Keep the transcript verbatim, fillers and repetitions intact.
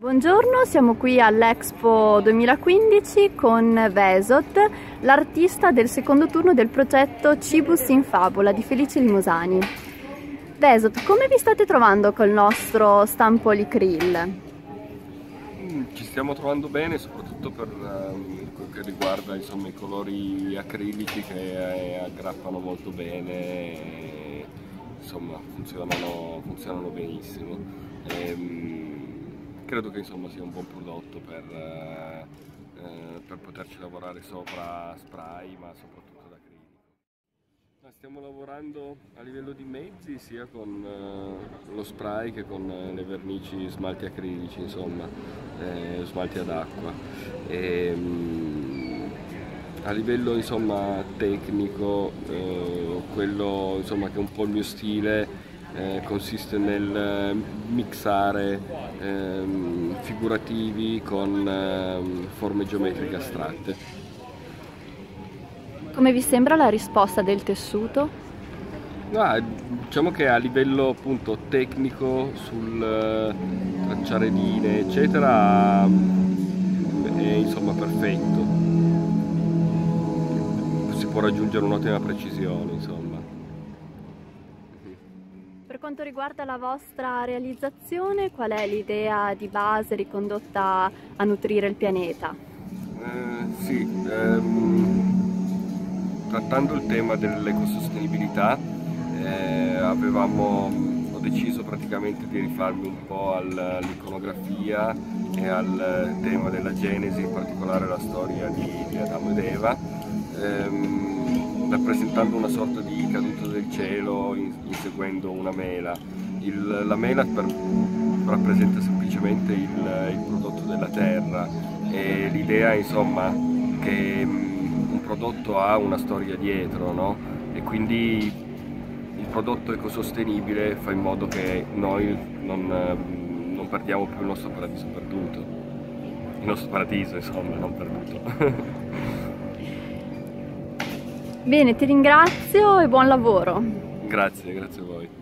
Buongiorno, siamo qui all'Expo duemilaquindici con Vesod, l'artista del secondo turno del progetto Cibus in Fabula di Felice Limosani. Vesod, come vi state trovando col nostro Stamp Polycril? Ci stiamo trovando bene, soprattutto per quel che riguarda insomma, i colori acrilici che aggrappano molto bene, insomma funzionano, funzionano benissimo. Ehm, Credo che insomma sia un buon prodotto per, eh, per poterci lavorare sopra spray, ma soprattutto ad acrilico. Stiamo lavorando a livello di mezzi sia con eh, lo spray che con le vernici smalti acrilici, insomma, eh, smalti ad acqua. E, a livello insomma, tecnico, eh, quello insomma, che è un po' il mio stile Eh, consiste nel mixare ehm, figurativi con ehm, forme geometriche astratte. Come vi sembra la risposta del tessuto? Ah, diciamo che a livello appunto tecnico sul eh, tracciare linee eccetera è insomma perfetto, si può raggiungere un'ottima precisione insomma. Per quanto riguarda la vostra realizzazione, qual è l'idea di base ricondotta a nutrire il pianeta? Eh, sì, ehm, trattando il tema dell'ecosostenibilità eh, avevamo, ho deciso praticamente di rifarmi un po' all'iconografia e al tema della Genesi, in particolare la storia di, di Adamo ed Eva. Ehm, rappresentando una sorta di caduta del cielo inseguendo una mela. Il, la mela per, rappresenta semplicemente il, il prodotto della terra e l'idea insomma che um, un prodotto ha una storia dietro, no? E quindi il prodotto ecosostenibile fa in modo che noi non, non perdiamo più il nostro paradiso perduto, il nostro paradiso insomma non perduto. Bene, ti ringrazio e buon lavoro. Grazie, grazie a voi.